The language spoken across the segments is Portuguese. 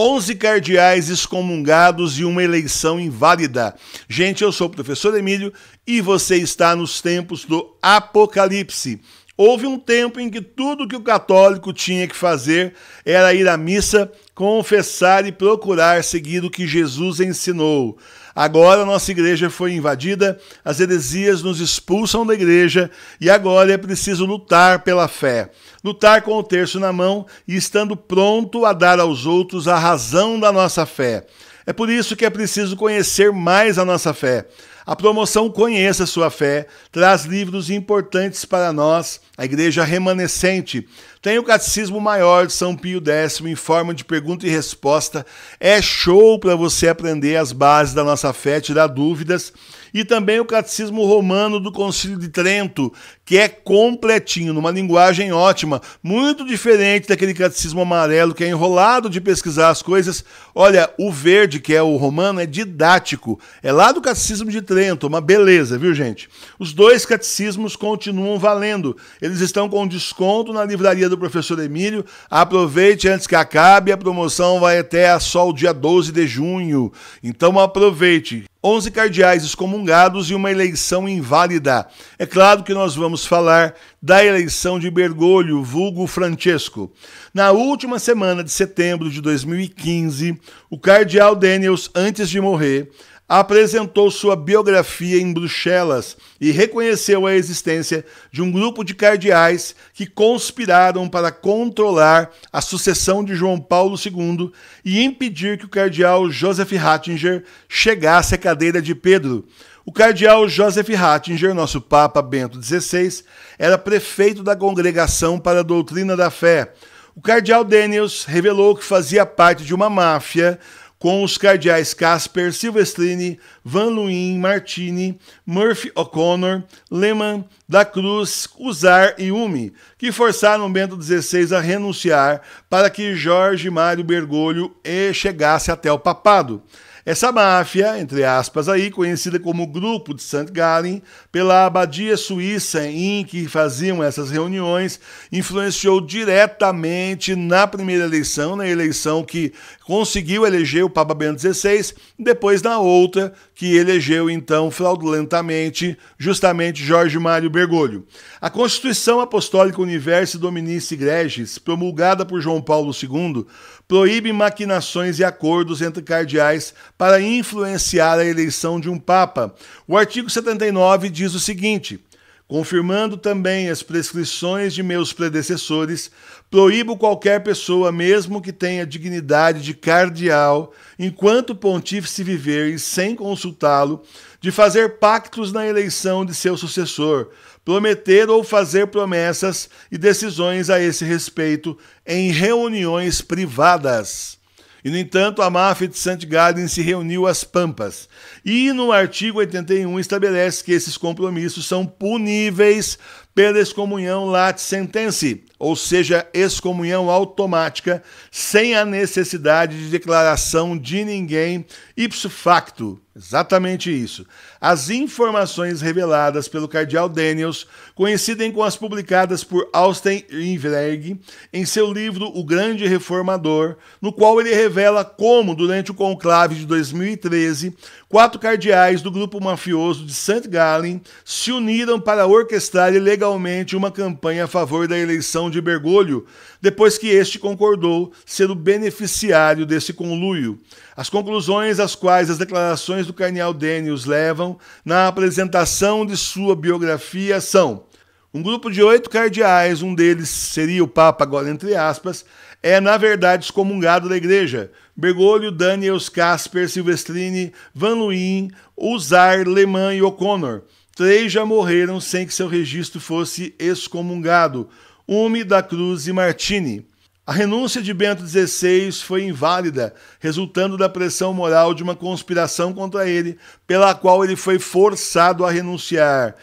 11 cardeais excomungados e uma eleição inválida. Gente, eu sou o professor Emílio e você está nos tempos do Apocalipse. Houve um tempo em que tudo que o católico tinha que fazer era ir à missa, confessar e procurar seguir o que Jesus ensinou. Agora nossa igreja foi invadida, as heresias nos expulsam da igreja e agora é preciso lutar pela fé. Lutar com o terço na mão e estando pronto a dar aos outros a razão da nossa fé. É por isso que é preciso conhecer mais a nossa fé. A promoção Conheça Sua Fé traz livros importantes para nós, a Igreja Remanescente. Tem o Catecismo Maior de São Pio X em forma de pergunta e resposta. É show para você aprender as bases da nossa fé, tirar dúvidas. E também o Catecismo Romano do Concílio de Trento, que é completinho, numa linguagem ótima, muito diferente daquele catecismo amarelo que é enrolado de pesquisar as coisas. Olha, o verde, que é o romano, é didático. É lá do Catecismo de Trento, uma beleza, viu, gente? Os dois catecismos continuam valendo. Eles estão com desconto na livraria do professor Emílio. Aproveite antes que acabe, a promoção vai até só o dia 12 de junho. Então aproveite. 11 cardeais excomungados e uma eleição inválida. É claro que nós vamos falar da eleição de Bergoglio, vulgo Francesco. Na última semana de setembro de 2015, o cardeal Danneels, antes de morrer, apresentou sua biografia em Bruxelas e reconheceu a existência de um grupo de cardeais que conspiraram para controlar a sucessão de João Paulo II e impedir que o cardeal Joseph Ratzinger chegasse à cadeira de Pedro. O cardeal Joseph Ratzinger, nosso Papa Bento XVI, era prefeito da Congregação para a Doutrina da Fé. O cardeal Danneels revelou que fazia parte de uma máfia com os cardeais Casper, Silvestrini, Van Luin, Martini, Murphy O'Connor, Lehmann, da Cruz, Usar e Umi, que forçaram Bento XVI a renunciar para que Jorge Mário Bergoglio chegasse até o papado. Essa máfia, entre aspas, aí, conhecida como Grupo de Sant Gallen, pela abadia suíça em que faziam essas reuniões, influenciou diretamente na primeira eleição, na eleição que conseguiu eleger o Papa Bento XVI, depois na outra, que elegeu, então, fraudulentamente, justamente Jorge Mário Bergoglio. A Constituição Apostólica Universo e Dominice Gregis, promulgada por João Paulo II, proíbe maquinações e acordos entre cardeais para influenciar a eleição de um Papa. O artigo 79 diz o seguinte: confirmando também as prescrições de meus predecessores, proíbo qualquer pessoa, mesmo que tenha dignidade de cardeal, enquanto pontífice viver e sem consultá-lo, de fazer pactos na eleição de seu sucessor, prometer ou fazer promessas e decisões a esse respeito em reuniões privadas. E, no entanto, a máfia de Sant Gallen se reuniu às pampas. E, no artigo 81, estabelece que esses compromissos são puníveis pela excomunhão late sentense, ou seja, excomunhão automática, sem a necessidade de declaração de ninguém ipso facto. Exatamente isso. As informações reveladas pelo cardeal Danneels coincidem com as publicadas por Austin Ivereigh em seu livro O Grande Reformador, no qual ele revela como, durante o conclave de 2013, 4 cardeais do grupo mafioso de Sant Gallen se uniram para orquestrar ilegalmente uma campanha a favor da eleição de Bergoglio, depois que este concordou ser o beneficiário desse conluio. As conclusões às quais as declarações do cardeal Danneels levam na apresentação de sua biografia são: um grupo de 8 cardeais, um deles seria o Papa agora entre aspas, é na verdade excomungado da Igreja. Bergoglio, Danneels, Casper, Silvestrini, Van Luin, Usar, Lehmann e O'Connor. 3 já morreram sem que seu registro fosse excomungado: Umi, da Cruz e Martini. A renúncia de Bento XVI foi inválida, resultando da pressão moral de uma conspiração contra ele, pela qual ele foi forçado a renunciar.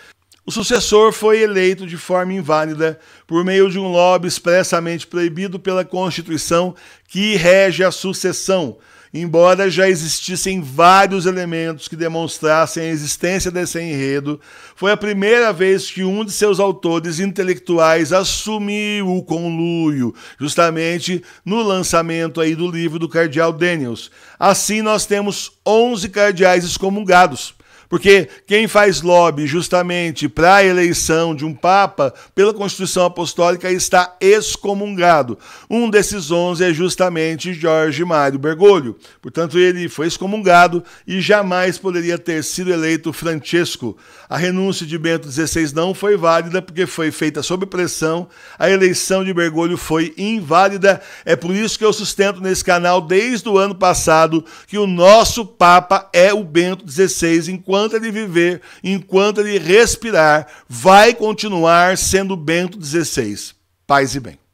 O sucessor foi eleito de forma inválida por meio de um lobby expressamente proibido pela Constituição que rege a sucessão. embora já existissem vários elementos que demonstrassem a existência desse enredo, foi a primeira vez que um de seus autores intelectuais assumiu o conluio, justamente no lançamento aí do livro do cardeal Danneels. Assim, nós temos 11 cardeais excomungados, porque quem faz lobby justamente para a eleição de um Papa pela Constituição Apostólica está excomungado. Um desses 11 é justamente Jorge Mário Bergoglio. Portanto, ele foi excomungado e jamais poderia ter sido eleito Francesco. A renúncia de Bento XVI não foi válida porque foi feita sob pressão. A eleição de Bergoglio foi inválida. É por isso que eu sustento nesse canal desde o ano passado que o nosso Papa é o Bento XVI, enquanto ele viver, enquanto ele respirar, vai continuar sendo Bento XVI. Paz e bem.